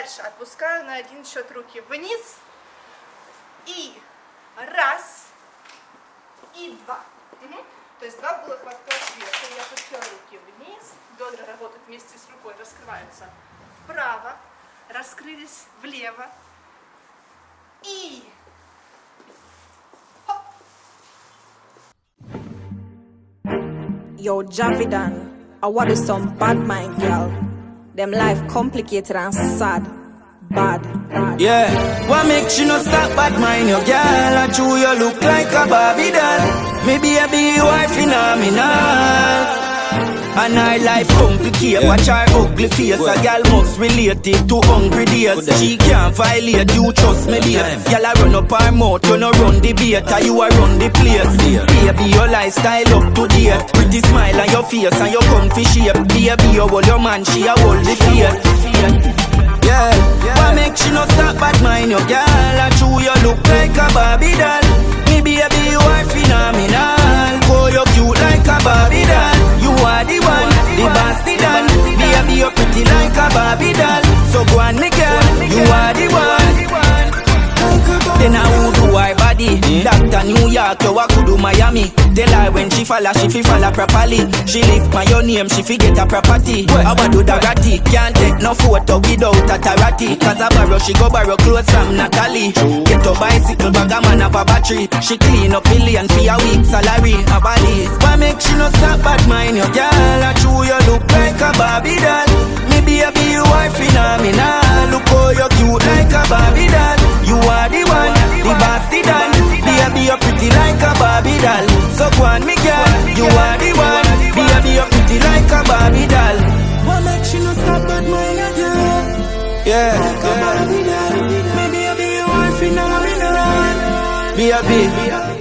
Дальше отпускаю на один счет руки вниз. И раз, и два. Угу. То есть два было хватка вверх. Я опустила руки вниз. Бедра работают вместе с рукой. Раскрываются вправо. Раскрылись влево. И... Хоп. Yo, Javidan, I wanted some bad mind, girl. Them life complicated and sad. Bad, bad. Yeah, what makes you not stop bad mind, yo, girl? I chew you look like a Barbie doll. Maybe I be your wife phenomenal. And I life complicate, yeah. Watch her ugly face. What? A girl must relate it to hungry days. She can't violate, you trust me dear. Girl I run up her mouth, you no run the bait. You a run the place, yeah. Baby your lifestyle up to date. Pretty smile on your face and your comfy shape. Baby you hold your man, she a hold the fear. Yeah, yeah. What make she not stop bad mind, yo girl? I chew you look like a Barbie doll. Me baby you are phenomenal. Call you cute like a Barbie doll. You are the one, the bastard and baby you're pretty like a Barbie doll. So go on me girl, you are the one. Then I would do her body. Doctor New York, you I could do Miami. Tell her when she fi follow properly. She lift my your name, she fi get her property. I want to Dagati, can't take no photo without a tarati. Cause I borrow, she go borrow clothes from Natalie. Get her bicycle bag a man have a battery. She clean up million for a week salary. A body, why make she no stop bad mind, yo girl? I chew you look like a Barbie doll. Me baby you are phenomenal. Look how you cute like a Barbie doll. You are the one, the bastard and baby you pretty like a Barbie doll. So go on me girl, you are the one. Baby you pretty like a Barbie doll. Why make she no stop bad mind, yo girl? Yeah, like a Barbie doll. Me baby you are phenomenal. Baby